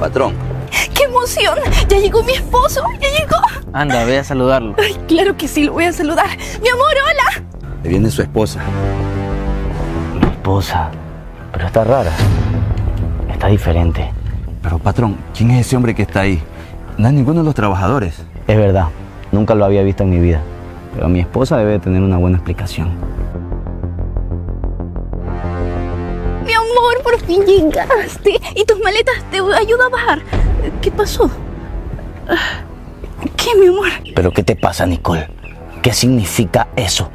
patrón. ¡Qué emoción! ¡Ya llegó mi esposo! ¡Ya llegó! Anda, ve a saludarlo. Ay, claro que sí, lo voy a saludar. ¡Mi amor, hola! Ahí viene su esposa. Mi esposa. Pero está rara. Está diferente. Pero, patrón, ¿quién es ese hombre que está ahí? No es ninguno de los trabajadores. Es verdad. Nunca lo había visto en mi vida. Pero mi esposa debe tener una buena explicación. Mi amor, por fin llegaste. Y tus maletas te ayudan a bajar. ¿Qué pasó? ¿Qué, mi amor? ¿Pero qué te pasa, Nicole? ¿Qué significa eso?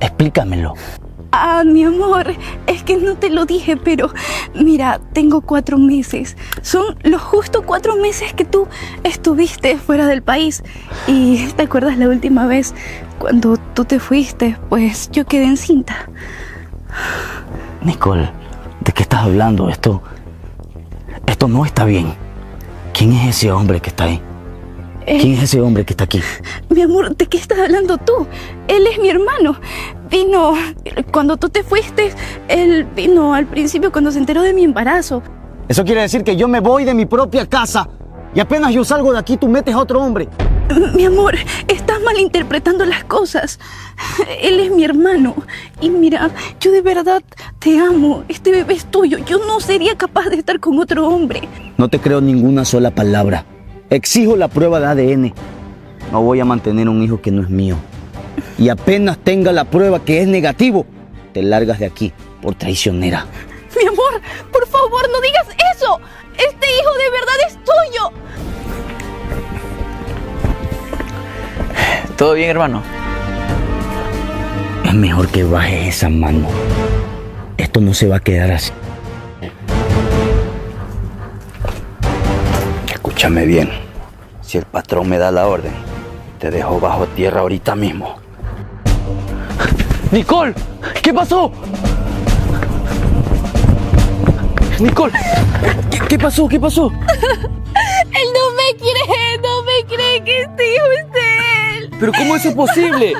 Explícamelo. Ah, mi amor, es que no te lo dije, pero mira, tengo 4 meses. Son los justo 4 meses que tú estuviste fuera del país. Y te acuerdas la última vez cuando tú te fuiste, pues yo quedé encinta. Nicole, ¿de qué estás hablando? Esto no está bien. ¿Quién es ese hombre que está ahí? ¿Quién es ese hombre que está aquí? Mi amor, ¿de qué estás hablando tú? Él es mi hermano. Vino, cuando tú te fuiste, él vino al principio cuando se enteró de mi embarazo. Eso quiere decir que yo me voy de mi propia casa y apenas yo salgo de aquí, tú metes a otro hombre. Mi amor, estás malinterpretando las cosas. Él es mi hermano. Y mira, yo de verdad te amo. Este bebé es tuyo. Yo no sería capaz de estar con otro hombre. No te creo ninguna sola palabra. Exijo la prueba de ADN. No voy a mantener un hijo que no es mío. Y apenas tenga la prueba que es negativo, te largas de aquí por traicionera. Mi amor, por favor, no digas eso. Este hijo de verdad es tuyo. ¿Todo bien, hermano? Es mejor que bajes esa mano. Esto no se va a quedar así. Escúchame bien, si el patrón me da la orden, te dejo bajo tierra ahorita mismo. ¡Nicole! ¿Qué pasó? ¡Nicole! ¿Qué pasó? ¿Qué pasó? Él no me cree que este hijo es él. ¿Pero cómo eso es posible?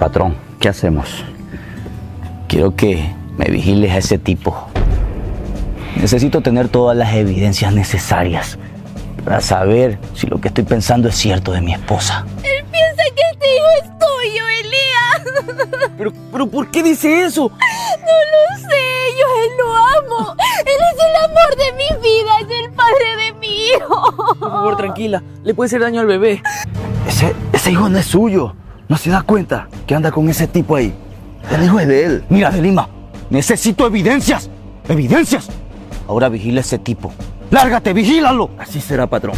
Patrón, ¿qué hacemos? Quiero que me vigiles a ese tipo. Necesito tener todas las evidencias necesarias para saber si lo que estoy pensando es cierto de mi esposa. Él piensa que este hijo es tuyo, Elías. Pero ¿por qué dice eso? No lo sé, yo a él lo amo. Él es el amor de mi vida, es el padre de mi hijo. Por favor, tranquila, le puede hacer daño al bebé. Ese hijo no es suyo. ¿No se da cuenta que anda con ese tipo ahí? El hijo es de él. Mira, de Lima, necesito evidencias. ¡Evidencias! Ahora vigila a ese tipo. ¡Lárgate, vigílalo! Así será, patrón.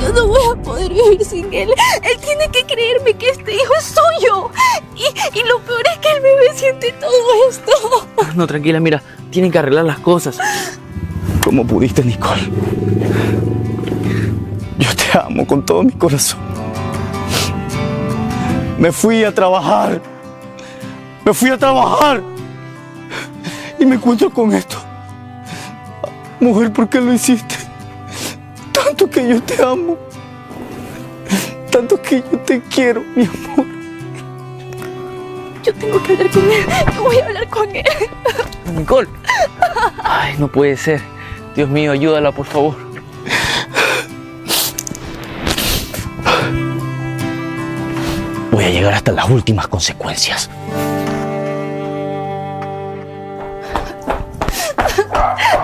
Yo no voy a poder vivir sin él. Él tiene que creerme que este hijo es suyo. Y lo peor es que el bebé siente todo esto. No, tranquila, mira. Tienen que arreglar las cosas. ¿Cómo pudiste, Nicole? Yo te amo con todo mi corazón. Me fui a trabajar. Me fui a trabajar. Y me encuentro con esto. Mujer, ¿por qué lo hiciste? Tanto que yo te amo. Tanto que yo te quiero, mi amor. Yo tengo que hablar con él. Yo voy a hablar con él. Nicole. Ay, no puede ser. Dios mío, ayúdala, por favor. Voy a llegar hasta las últimas consecuencias.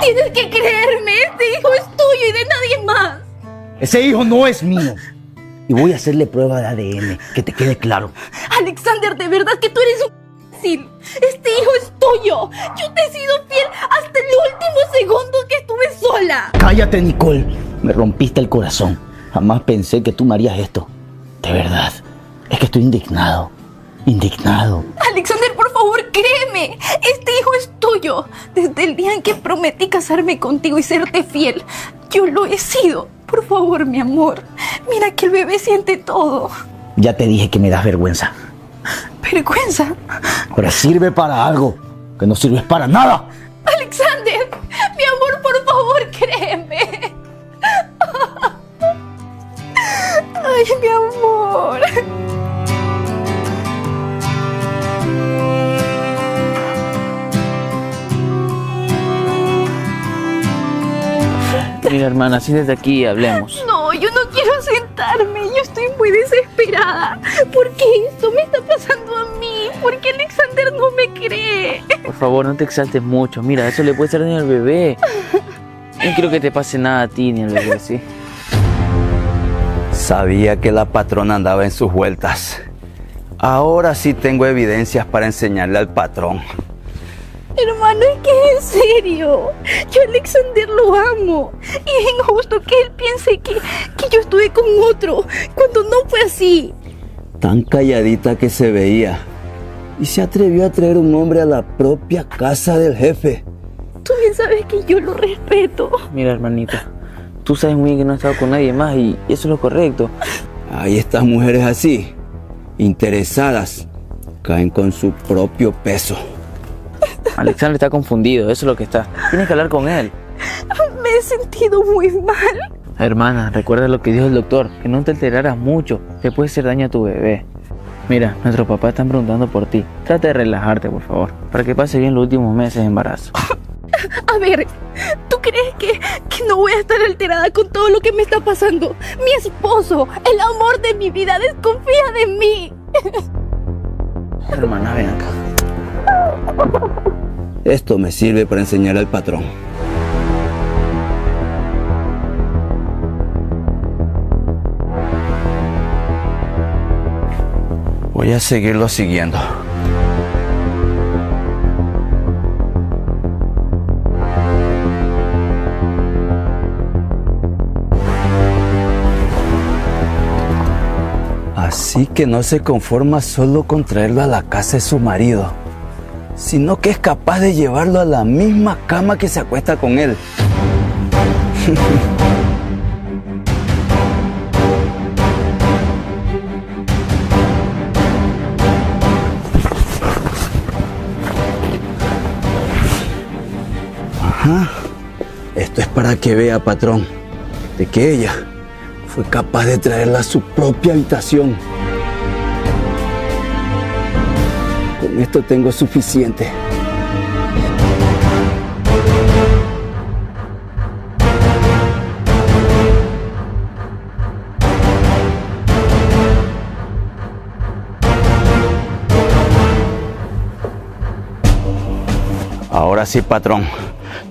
Tienes que creerme, este hijo es tuyo y de nadie más. Ese hijo no es mío. Y voy a hacerle prueba de ADN, que te quede claro. Alexander, de verdad que tú eres un imbécil. Este hijo es tuyo. Yo te he sido fiel hasta el último segundo que estuve sola. Cállate, Nicole. Me rompiste el corazón. Jamás pensé que tú me harías esto. De verdad, es que estoy indignado. Indignado. Alexander, por favor, créeme. Este hijo es tuyo. Desde el día en que prometí casarme contigo y serte fiel, yo lo he sido. Por favor, mi amor. Mira que el bebé siente todo. Ya te dije que me das vergüenza. ¿Vergüenza? Ahora sirve para algo, que no sirves para nada. Alexander, mi amor, por favor, créeme. Ay, mi amor. Mira, hermana, siéntate aquí y hablemos. No, yo no quiero sentarme. Yo estoy muy desesperada. ¿Por qué esto me está pasando a mí? ¿Por qué Alexander no me cree? Por favor, no te exaltes mucho. Mira, eso le puede hacer daño al bebé. No quiero que te pase nada a ti ni al bebé, ¿sí? Sabía que la patrona andaba en sus vueltas. Ahora sí tengo evidencias para enseñarle al patrón. Hermano, es que es en serio. Yo a Alexander lo amo. Y es injusto que él piense que yo estuve con otro, cuando no fue así. Tan calladita que se veía. Y se atrevió a traer un hombre a la propia casa del jefe. Tú bien sabes que yo lo respeto. Mira, hermanita, tú sabes muy bien que no has estado con nadie más y eso es lo correcto. Hay estas mujeres así, interesadas, caen con su propio peso. Alexander está confundido, eso es lo que está. Tienes que hablar con él. Me he sentido muy mal. Hermana, recuerda lo que dijo el doctor, que no te alteraras mucho, te puede hacer daño a tu bebé. Mira, nuestros papás están preguntando por ti. Trata de relajarte, por favor, para que pase bien los últimos meses de embarazo. A ver, ¿tú crees que no voy a estar alterada con todo lo que me está pasando? Mi esposo, el amor de mi vida, desconfía de mí. Hermana, ven acá. Esto me sirve para enseñar al patrón. Voy a seguirlo siguiendo. Así que no se conforma solo con traerlo a la casa de su marido, sino que es capaz de llevarlo a la misma cama que se acuesta con él. Ajá. Esto es para que vea, patrón, de que ella fue capaz de traerla a su propia habitación. Con esto tengo suficiente. Ahora sí, patrón.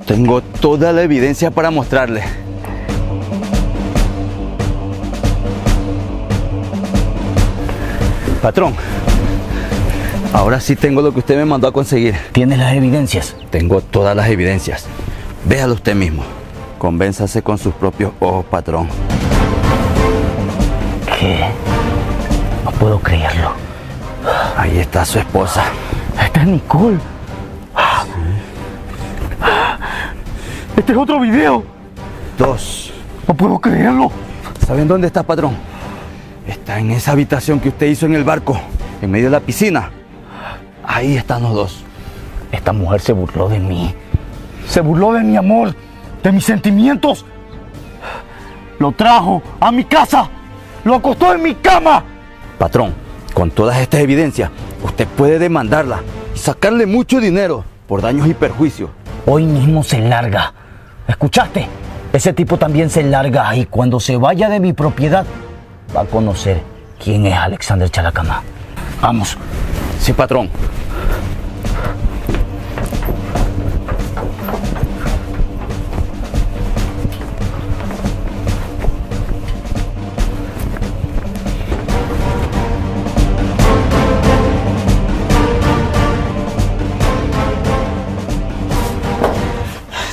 Tengo toda la evidencia para mostrarle. Patrón, ahora sí tengo lo que usted me mandó a conseguir. ¿Tienes las evidencias? Tengo todas las evidencias. Véalo usted mismo. Convénzase con sus propios ojos, patrón. ¿Qué? No puedo creerlo. Ahí está su esposa. Esta es Nicole. Sí. Este es otro video. Dos. No puedo creerlo. ¿Saben dónde está, patrón? Está en esa habitación que usted hizo en el barco, en medio de la piscina. Ahí están los dos. Esta mujer se burló de mí. Se burló de mi amor, de mis sentimientos. Lo trajo a mi casa. Lo acostó en mi cama. Patrón, con todas estas evidencias, usted puede demandarla y sacarle mucho dinero por daños y perjuicios. Hoy mismo se larga. ¿Escuchaste? Ese tipo también se larga y cuando se vaya de mi propiedad, va a conocer quién es Alexander Chalacama. Vamos. Sí, patrón.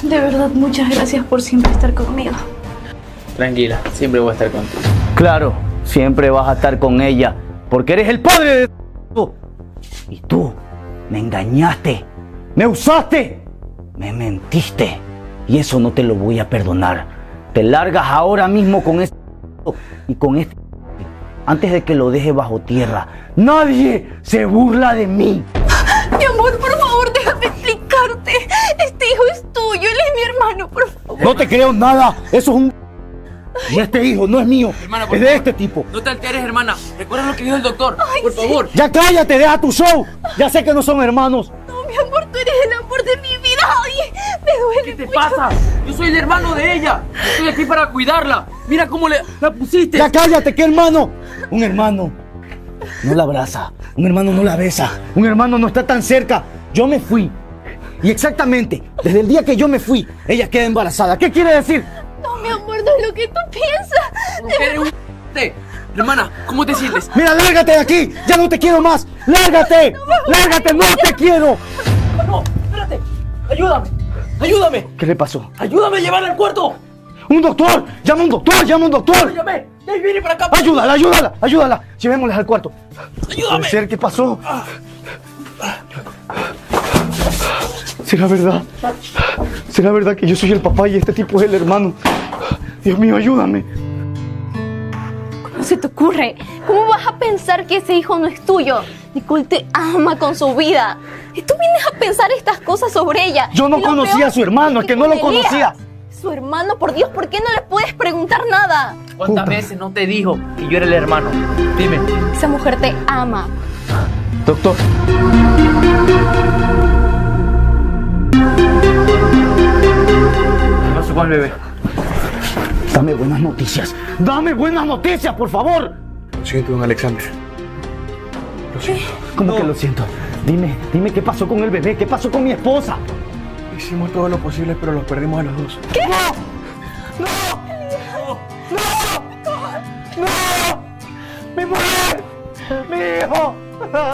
De verdad, muchas gracias por siempre estar conmigo. Tranquila, siempre voy a estar contigo. Claro, siempre vas a estar con ella, porque eres el padre de todo. Y tú me engañaste, me usaste, me mentiste. Y eso no te lo voy a perdonar. Te largas ahora mismo con este y con este antes de que lo deje bajo tierra. Nadie se burla de mí. Mi amor, por favor, déjame explicarte. Este hijo es tuyo, él es mi hermano, por favor. No te creo nada, eso es un... Y este hijo no es mío, hermana, es de este tipo. No te alteres, hermana. Recuerda lo que dijo el doctor. Ay, por favor. Ya cállate, deja tu show. Ya sé que no son hermanos. No, mi amor, tú eres el amor de mi vida. Ay, duele. ¿Qué te pasa? Yo soy el hermano de ella. Estoy aquí para cuidarla. Mira cómo la pusiste. Ya cállate, ¿qué hermano? Un hermano no la abraza. Un hermano no la besa. Un hermano no está tan cerca. Yo me fui. Y exactamente, desde el día que yo me fui, ella queda embarazada. ¿Qué quiere decir? No, mi amor, no es lo que tú piensas. Eres un... Hermana, ¿cómo te sientes? Mira, lárgate de aquí. Ya no te quiero más. Lárgate. No, no, lárgate, no te quiero. No, espérate. Ayúdame. Ayúdame. ¿Qué le pasó? Ayúdame a llevarla al cuarto. Un doctor. Llama a un doctor. Llama a un doctor. Ayúdame. Viene para acá. Ayúdala, ayúdala, ayúdala. Llevémoslas al cuarto. Ayúdame. ¿Puede ser? ¿Qué pasó? ¿Será verdad? ¿Será verdad que yo soy el papá y este tipo es el hermano? Dios mío, ayúdame. ¿Cómo se te ocurre? ¿Cómo vas a pensar que ese hijo no es tuyo? Nicole te ama con su vida. Y tú vienes a pensar estas cosas sobre ella. Yo no conocía a su hermano, es que no lo conocía. Su hermano, por Dios, ¿por qué no le puedes preguntar nada? ¿Cuántas veces no te dijo que yo era el hermano? Dime. Esa mujer te ama. Doctor. ¿Qué pasó con el bebé? Dame buenas noticias. ¡Dame buenas noticias, por favor! Lo siento, don Alexander. Lo siento. ¿Cómo que lo siento? Dime qué pasó con el bebé, qué pasó con mi esposa. Hicimos todo lo posible, pero los perdimos a los dos. ¿Qué? ¡No! ¡No! ¡No! ¡No! ¡Mi mujer! ¡Mi hijo! ¡No!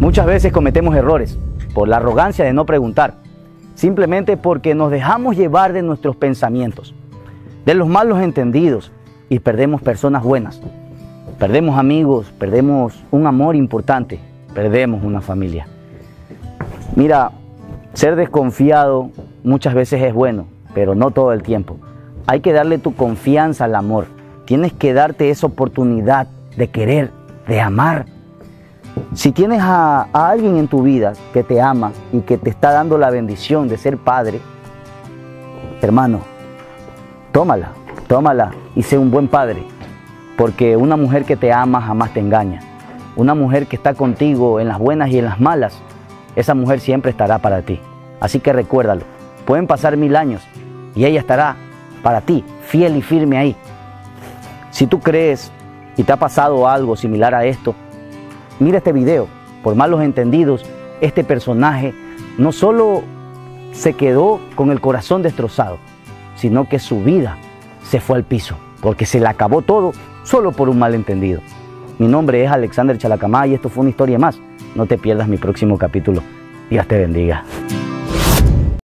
Muchas veces cometemos errores por la arrogancia de no preguntar, simplemente porque nos dejamos llevar de nuestros pensamientos, de los malos entendidos, y perdemos personas buenas. Perdemos amigos, perdemos un amor importante, perdemos una familia. Mira, ser desconfiado muchas veces es bueno, pero no todo el tiempo. Hay que darle tu confianza al amor. Tienes que darte esa oportunidad de querer, de amar. Si tienes a alguien en tu vida que te ama y que te está dando la bendición de ser padre, hermano, tómala y sé un buen padre. Porque una mujer que te ama jamás te engaña. Una mujer que está contigo en las buenas y en las malas, esa mujer siempre estará para ti. Así que recuérdalo, pueden pasar 1000 años y ella estará para ti, fiel y firme ahí. Si tú crees y te ha pasado algo similar a esto, mira este video. Por malos entendidos, este personaje no solo se quedó con el corazón destrozado, sino que su vida se fue al piso, porque se le acabó todo solo por un malentendido. Mi nombre es Alexander Chalacama y esto fue Una Historia Más. No te pierdas mi próximo capítulo. Dios te bendiga.